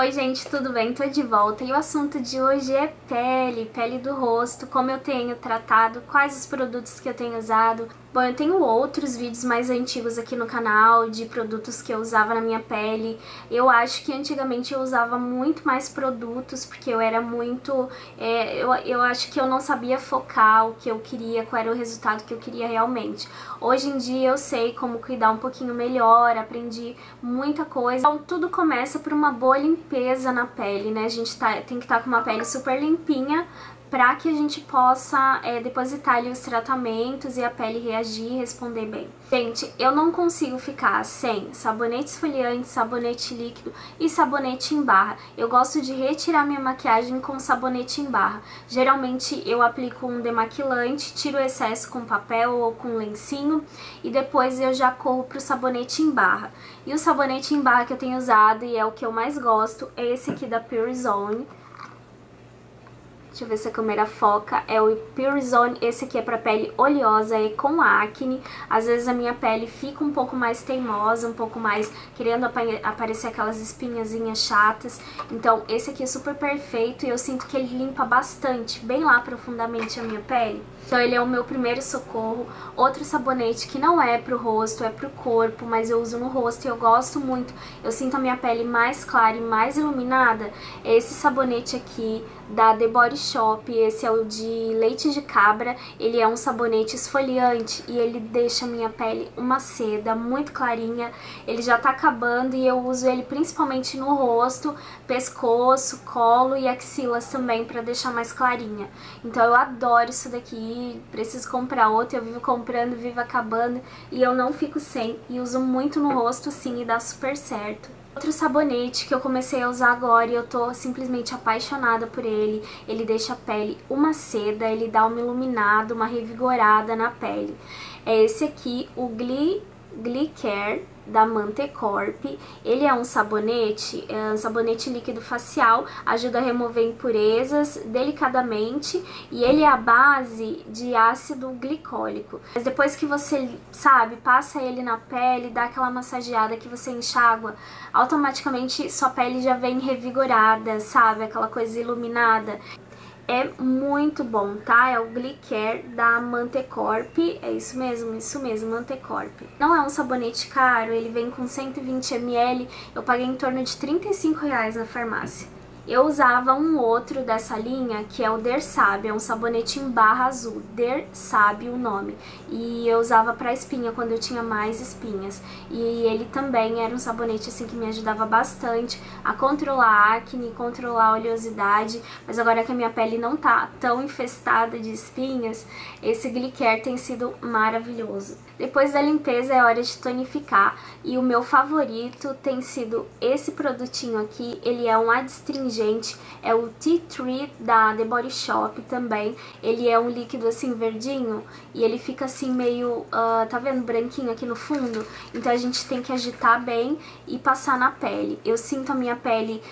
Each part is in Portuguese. Oi gente, tudo bem? Tô de volta e o assunto de hoje é pele, pele do rosto, como eu tenho tratado, quais os produtos que eu tenho usado. Bom, eu tenho outros vídeos mais antigos aqui no canal de produtos que eu usava na minha pele. Eu acho que antigamente eu usava muito mais produtos porque eu era muito... eu acho que eu não sabia focar o que eu queria, qual era o resultado que eu queria realmente. Hoje em dia eu sei como cuidar um pouquinho melhor, aprendi muita coisa. Então tudo começa por uma boa limpeza na pele, né? A gente tem que estar com uma pele super limpinha para que a gente possa depositar ali os tratamentos e a pele reagir e responder bem. Gente, eu não consigo ficar sem sabonete esfoliante, sabonete líquido e sabonete em barra. Eu gosto de retirar minha maquiagem com sabonete em barra. Geralmente eu aplico um demaquilante, tiro o excesso com papel ou com lencinho e depois eu já corro pro sabonete em barra. E o sabonete em barra que eu tenho usado e é o que eu mais gosto é esse aqui da Pure Zone. Deixa eu ver se a câmera foca, é o Pure Zone, esse aqui é pra pele oleosa e com acne. Às vezes a minha pele fica um pouco mais teimosa, um pouco mais querendo aparecer aquelas espinhazinhas chatas. Então esse aqui é super perfeito e eu sinto que ele limpa bastante, bem lá profundamente a minha pele. Então ele é o meu primeiro socorro. Outro sabonete que não é pro rosto, é pro corpo, mas eu uso no rosto e eu gosto muito. Eu sinto a minha pele mais clara e mais iluminada. É esse sabonete aqui da The Body Shop, esse é o de leite de cabra, ele é um sabonete esfoliante e ele deixa a minha pele uma seda muito clarinha. Ele já tá acabando e eu uso ele principalmente no rosto, pescoço, colo e axilas também pra deixar mais clarinha. Então eu adoro isso daqui, preciso comprar outro, eu vivo comprando, vivo acabando e eu não fico sem e uso muito no rosto sim e dá super certo. Outro sabonete que eu comecei a usar agora e eu tô simplesmente apaixonada por ele, ele deixa a pele uma seda, ele dá uma iluminada, uma revigorada na pele. É esse aqui, o Glicare da Mantecorp, ele é um sabonete líquido facial, ajuda a remover impurezas delicadamente e ele é a base de ácido glicólico. Mas depois que você, sabe, passa ele na pele, dá aquela massageada que você enxágua, automaticamente sua pele já vem revigorada, sabe, aquela coisa iluminada. É muito bom, tá? É o Glicare da Mantecorp, é isso mesmo, Mantecorp. Não é um sabonete caro, ele vem com 120 ml, eu paguei em torno de R$35 na farmácia. Eu usava um outro dessa linha, que é o Dersab, é um sabonete em barra azul, Dersab o nome. E eu usava pra espinha, quando eu tinha mais espinhas. E ele também era um sabonete assim que me ajudava bastante a controlar a acne, controlar a oleosidade. Mas agora que a minha pele não tá tão infestada de espinhas, esse Glicare tem sido maravilhoso. Depois da limpeza é hora de tonificar. E o meu favorito tem sido esse produtinho aqui, ele é um adstringente. Gente, é o Tea Tree da The Body Shop também. Ele é um líquido assim verdinho e ele fica assim meio, tá vendo, branquinho aqui no fundo? Então a gente tem que agitar bem e passar na pele. Eu sinto a minha pele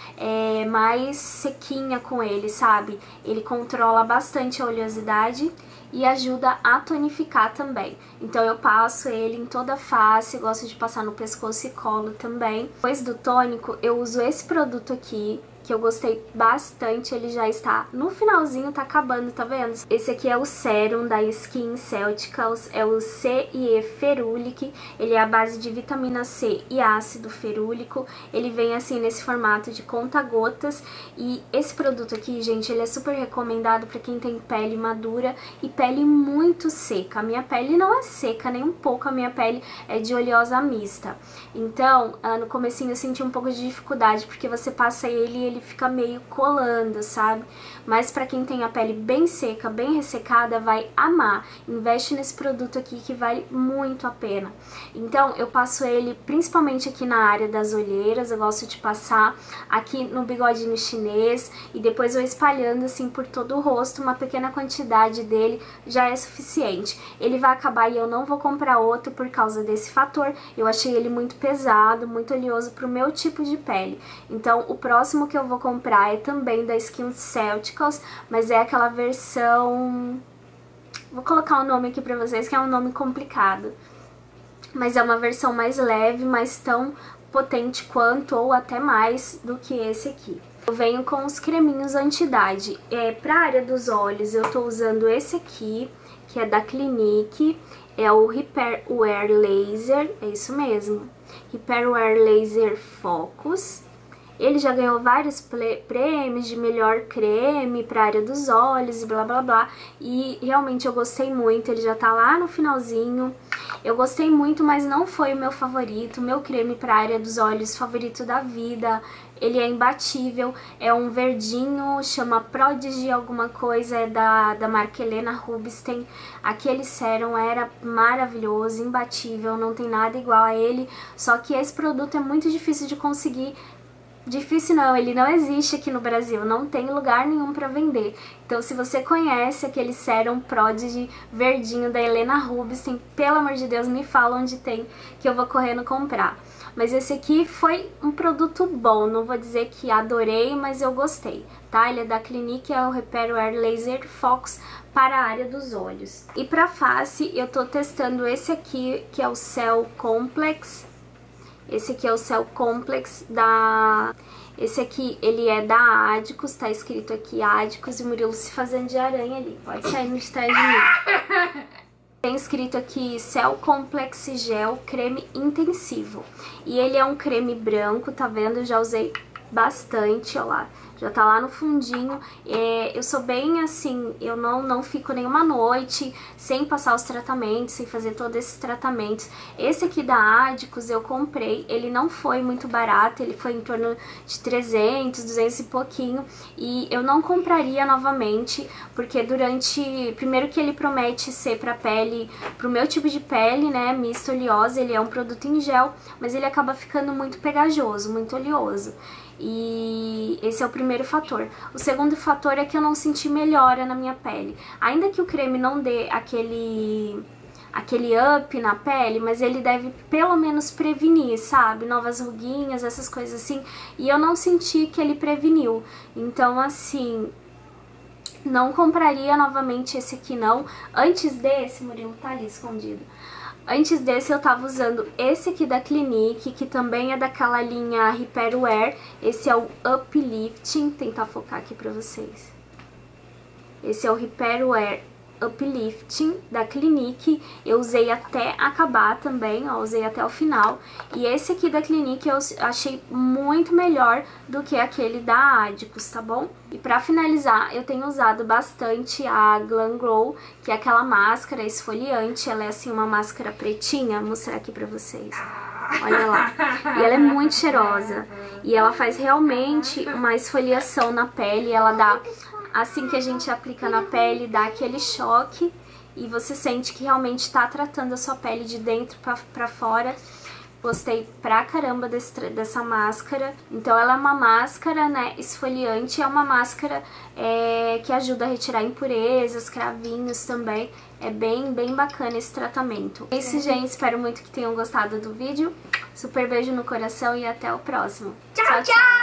mais sequinha com ele, sabe? Ele controla bastante a oleosidade e ajuda a tonificar também. Então eu passo ele em toda a face, gosto de passar no pescoço e colo também. Depois do tônico eu uso esse produto aqui, que eu gostei bastante, ele já está no finalzinho, tá acabando, tá vendo? Esse aqui é o sérum da SkinCeuticals, é o C E Ferulic, ele é a base de vitamina C e ácido ferúlico, ele vem assim nesse formato de conta-gotas e esse produto aqui, gente, ele é super recomendado pra quem tem pele madura e pele muito seca. A minha pele não é seca nem um pouco, a minha pele é de oleosa mista. Então, no comecinho eu senti um pouco de dificuldade, porque você passa ele fica meio colando, sabe? Mas pra quem tem a pele bem seca, bem ressecada, vai amar. Investe nesse produto aqui que vale muito a pena. Então, eu passo ele principalmente aqui na área das olheiras, eu gosto de passar aqui no bigodinho chinês e depois eu espalhando assim por todo o rosto, uma pequena quantidade dele já é suficiente. Ele vai acabar e eu não vou comprar outro por causa desse fator. Eu achei ele muito pesado, muito oleoso pro meu tipo de pele. Então, o próximo que eu vou comprar é também da SkinCeuticals, mas é aquela versão... Vou colocar o nome aqui pra vocês, que é um nome complicado. Mas é uma versão mais leve, mas tão potente quanto ou até mais do que esse aqui. Eu venho com os creminhos anti-idade. Para a área dos olhos, eu tô usando esse aqui, que é da Clinique, é o Repair Wear Laser, é isso mesmo, Repair Wear Laser Focus. Ele já ganhou vários prêmios de melhor creme para a área dos olhos e blá blá blá. E realmente eu gostei muito, ele já tá lá no finalzinho. Eu gostei muito, mas não foi o meu favorito. Meu creme para a área dos olhos favorito da vida. Ele é imbatível, é um verdinho, chama Prodigy alguma coisa, é da marca Helena Rubinstein. Aquele sérum era maravilhoso, imbatível, não tem nada igual a ele. Só que esse produto é muito difícil de conseguir. Difícil não, ele não existe aqui no Brasil, não tem lugar nenhum pra vender. Então se você conhece aquele sérum Prodigy verdinho da Helena Rubinstein, pelo amor de Deus, me fala onde tem que eu vou correndo comprar. Mas esse aqui foi um produto bom, não vou dizer que adorei, mas eu gostei, tá? Ele é da Clinique, é o Repair Wear Laser Focus para a área dos olhos. E pra face, eu tô testando esse aqui, que é o Cell Complex. Esse aqui é o Cell Complex da... Esse aqui, ele é da Adicos, tá escrito aqui Adicos, e o Murilo se fazendo de aranha ali. Pode sair no estágio. Tem escrito aqui Cell Complex Gel Creme Intensivo. E ele é um creme branco, tá vendo? Eu já usei bastante, ó lá. Já tá lá no fundinho, eu sou bem assim, eu não fico nenhuma noite sem passar os tratamentos, sem fazer todos esses tratamentos. Esse aqui da Adicos eu comprei, ele não foi muito barato, ele foi em torno de 300, 200 e pouquinho. E eu não compraria novamente, porque durante... Primeiro que ele promete ser pra pele, pro meu tipo de pele, né, mista oleosa, ele é um produto em gel, mas ele acaba ficando muito pegajoso, muito oleoso. E esse é o primeiro fator. O segundo fator é que eu não senti melhora na minha pele. Ainda que o creme não dê aquele up na pele, mas ele deve pelo menos prevenir, sabe? Novas ruguinhas, essas coisas assim. E eu não senti que ele preveniu. Então, assim, não compraria novamente esse aqui, não. Antes desse, Murilo tá ali escondido. Antes desse eu tava usando esse aqui da Clinique, que também é daquela linha Repair Wear. Esse é o Uplifting, tentar focar aqui pra vocês. Esse é o Repair Wear Uplifting da Clinique. Eu usei até acabar também, ó, usei até o final. E esse aqui da Clinique eu achei muito melhor do que aquele da Adicos, tá bom? E pra finalizar, eu tenho usado bastante a Glam Grow, que é aquela máscara esfoliante. Ela é assim uma máscara pretinha, vou mostrar aqui pra vocês. Olha lá. E ela é muito cheirosa. E ela faz realmente uma esfoliação na pele. Ela dá, assim que a gente aplica na pele, dá aquele choque. E você sente que realmente está tratando a sua pele de dentro pra fora. Gostei pra caramba dessa máscara. Então ela é uma máscara, né, esfoliante, é uma máscara que ajuda a retirar impurezas, cravinhos também. É bem bacana esse tratamento. É isso, gente. Espero muito que tenham gostado do vídeo. Super beijo no coração e até o próximo. Tchau, tchau! Tchau.